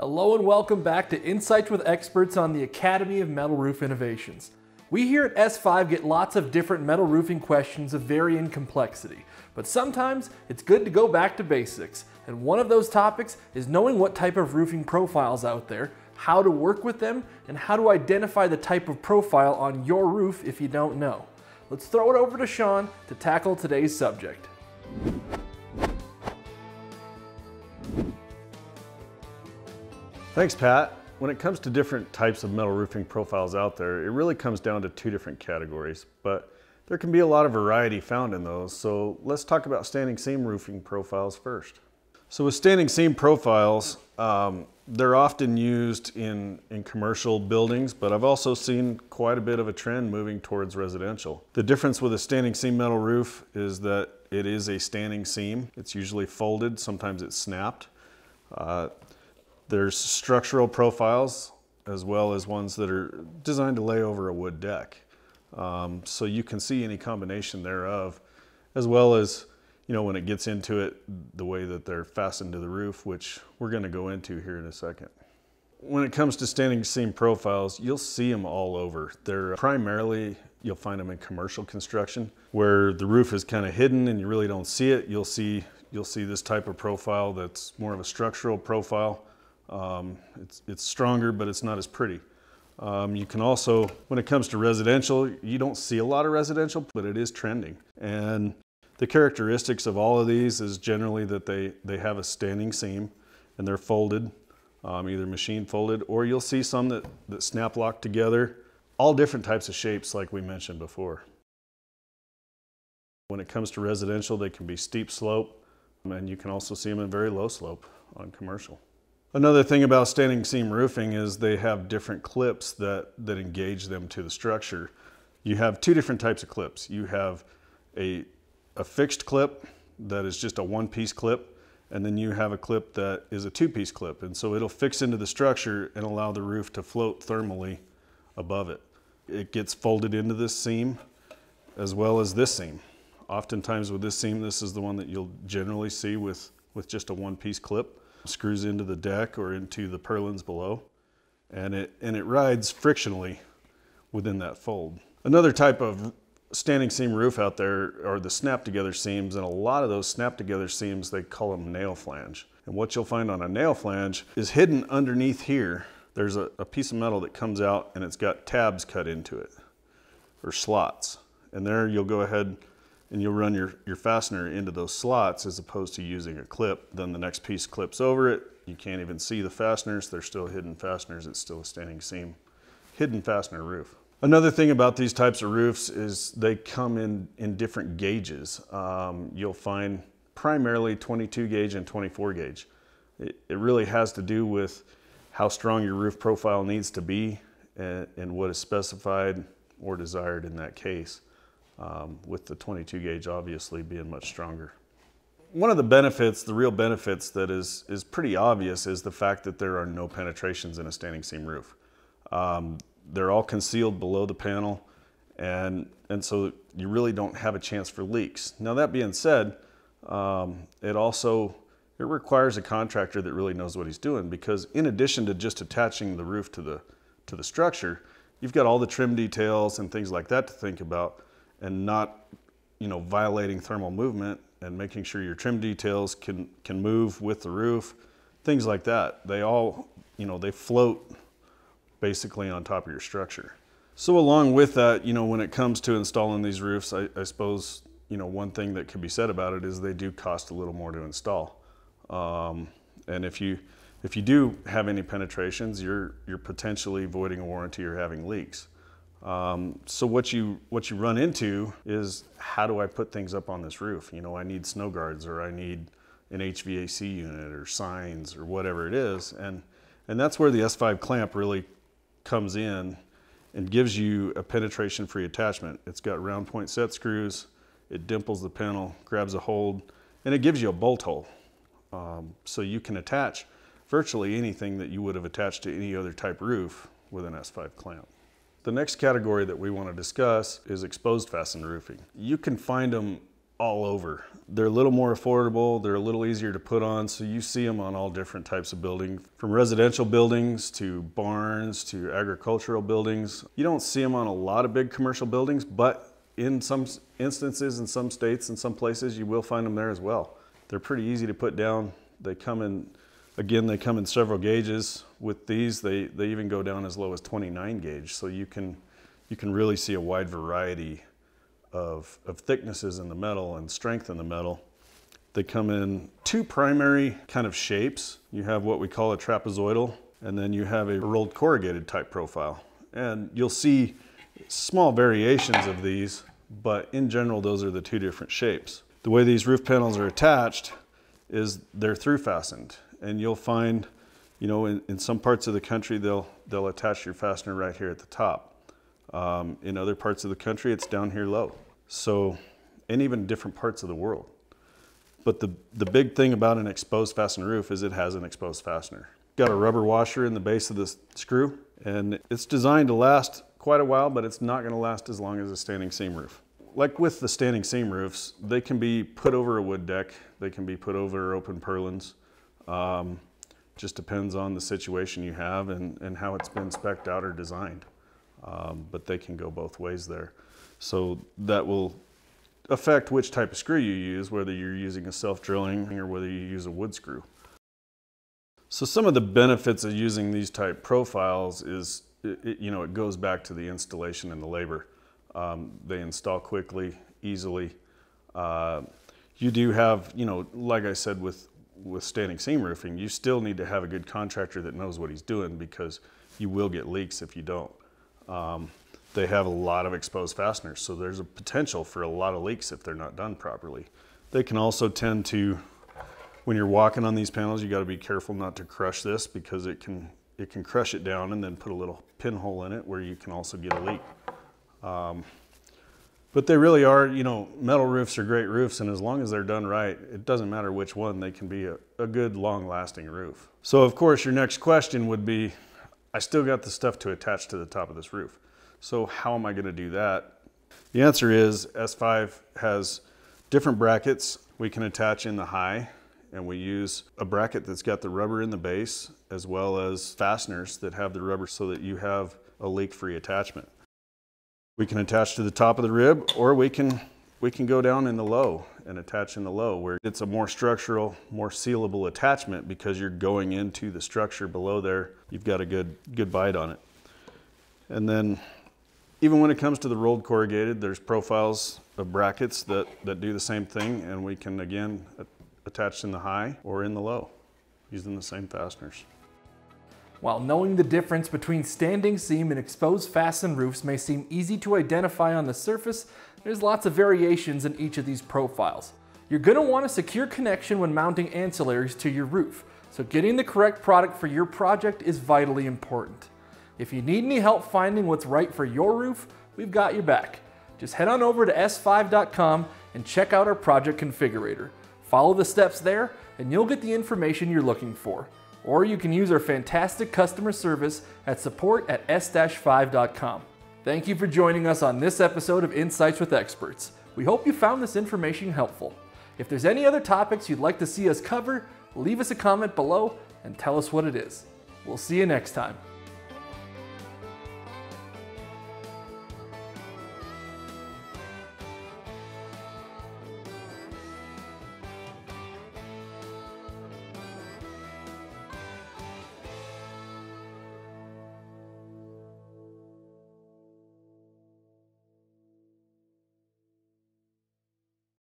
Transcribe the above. Hello and welcome back to Insights with Experts on the Academy of Metal Roof Innovations. We here at S5 get lots of different metal roofing questions of varying complexity, but sometimes it's good to go back to basics. And one of those topics is knowing what type of roofing profiles out there, how to work with them, and how to identify the type of profile on your roof if you don't know. Let's throw it over to Shawn to tackle today's subject. Thanks, Pat. When it comes to different types of metal roofing profiles out there, it really comes down to two different categories, but there can be a lot of variety found in those, so let's talk about standing seam roofing profiles first. So with standing seam profiles, they're often used in commercial buildings, but I've also seen quite a bit of a trend moving towards residential. The difference with a standing seam metal roof is that it is a standing seam. It's usually folded, sometimes it's snapped. There's structural profiles as well as ones that are designed to lay over a wood deck. So you can see any combination thereof, as well as, you know, when it gets into it, the way that they're fastened to the roof, which we're gonna go into here in a second. When it comes to standing seam profiles, you'll see them all over. They're primarily, you'll find them in commercial construction where the roof is kind of hidden and you really don't see it. You'll see this type of profile that's more of a structural profile. It's stronger, but it's not as pretty. You can also, when it comes to residential, you don't see a lot of residential, but it is trending. And the characteristics of all of these is generally that they have a standing seam and they're folded, either machine folded, or you'll see some that snap lock together, all different types of shapes like we mentioned before. When it comes to residential, they can be steep slope, and you can also see them in very low slope on commercial. Another thing about standing seam roofing is they have different clips that engage them to the structure. You have two different types of clips. You have a fixed clip that is just a one-piece clip, and then you have a clip that is a two-piece clip. And so it'll fix into the structure and allow the roof to float thermally above it. It gets folded into this seam as well as this seam. Oftentimes with this seam, this is the one that you'll generally see with just a one-piece clip. Screws into the deck or into the purlins below, and it rides frictionally within that fold. Another type of standing seam roof out there are the snap together seams, and a lot of those snap together seams, they call them nail flange. And what you'll find on a nail flange is hidden underneath here. There's a piece of metal that comes out and it's got tabs cut into it, or slots. And there you'll go ahead and you'll run your fastener into those slots as opposed to using a clip. Then the next piece clips over it. You can't even see the fasteners. They're still hidden fasteners. It's still a standing seam, hidden fastener roof. Another thing about these types of roofs is they come in different gauges. You'll find primarily 22 gauge and 24 gauge. It really has to do with how strong your roof profile needs to be and what is specified or desired in that case. With the 22 gauge obviously being much stronger. One of the benefits, the real benefits that is pretty obvious is the fact that there are no penetrations in a standing seam roof. They're all concealed below the panel, and so you really don't have a chance for leaks. Now that being said, it requires a contractor that really knows what he's doing, because in addition to just attaching the roof to the structure, you've got all the trim details and things like that to think about, and not, you know, violating thermal movement and making sure your trim details can move with the roof, things like that. They all, you know, they float basically on top of your structure. So along with that, you know, when it comes to installing these roofs, I suppose, you know, one thing that could be said about it is they do cost a little more to install. And if you do have any penetrations, you're potentially voiding a warranty or having leaks. So what you run into is, how do I put things up on this roof? You know, I need snow guards, or I need an HVAC unit, or signs, or whatever it is. And that's where the S5 clamp really comes in and gives you a penetration-free attachment. It's got round point set screws, it dimples the panel, grabs a hold, and it gives you a bolt hole. So you can attach virtually anything that you would have attached to any other type roof with an S5 clamp. The next category that we want to discuss is exposed fastened roofing. You can find them all over. They're a little more affordable, they're a little easier to put on, so you see them on all different types of buildings, from residential buildings to barns to agricultural buildings. You don't see them on a lot of big commercial buildings, but in some instances, in some states, in some places, you will find them there as well. They're pretty easy to put down. They come in, again, they come in several gauges. With these, they even go down as low as 29 gauge, so you can really see a wide variety of thicknesses in the metal and strength in the metal. They come in two primary kind of shapes. You have what we call a trapezoidal, and then you have a rolled corrugated type profile. And you'll see small variations of these, but in general, those are the two different shapes. The way these roof panels are attached is they're through fastened, and you'll find, you know, in some parts of the country, they'll attach your fastener right here at the top. In other parts of the country, it's down here low. So, and even different parts of the world. But the big thing about an exposed fastener roof is it has an exposed fastener. Got a rubber washer in the base of this screw, and it's designed to last quite a while, but it's not gonna last as long as a standing seam roof. Like with the standing seam roofs, they can be put over a wood deck, they can be put over open purlins. Just depends on the situation you have and how it's been spec'd out or designed. But they can go both ways there. So that will affect which type of screw you use, whether you're using a self-drilling or whether you use a wood screw. So some of the benefits of using these type profiles is, it goes back to the installation and the labor. They install quickly, easily. You do have, like I said, with standing seam roofing, you still need to have a good contractor that knows what he's doing, because you will get leaks if you don't. They have a lot of exposed fasteners, so there's a potential for a lot of leaks if they're not done properly. They can also tend to, when you're walking on these panels, you got to be careful not to crush this, because it can crush it down and then put a little pinhole in it where you can also get a leak. But they really are, metal roofs are great roofs, and as long as they're done right, it doesn't matter which one, they can be a good long-lasting roof. So of course your next question would be, I still got the stuff to attach to the top of this roof. So how am I going to do that? The answer is S5 has different brackets. We can attach in the high, and we use a bracket that's got the rubber in the base, as well as fasteners that have the rubber, so that you have a leak-free attachment. We can attach to the top of the rib, or we can go down in the low and attach in the low, where it's a more structural, more sealable attachment, because you're going into the structure below there. You've got a good bite on it. And then even when it comes to the rolled corrugated, there's profiles of brackets that do the same thing, and we can again attach in the high or in the low using the same fasteners. While knowing the difference between standing seam and exposed fastened roofs may seem easy to identify on the surface, there's lots of variations in each of these profiles. You're going to want a secure connection when mounting ancillaries to your roof, so getting the correct product for your project is vitally important. If you need any help finding what's right for your roof, we've got your back. Just head on over to s5.com and check out our project configurator. Follow the steps there and you'll get the information you're looking for. Or you can use our fantastic customer service at support@s-5.com. Thank you for joining us on this episode of Insights with Experts. We hope you found this information helpful. If there's any other topics you'd like to see us cover, leave us a comment below and tell us what it is. We'll see you next time.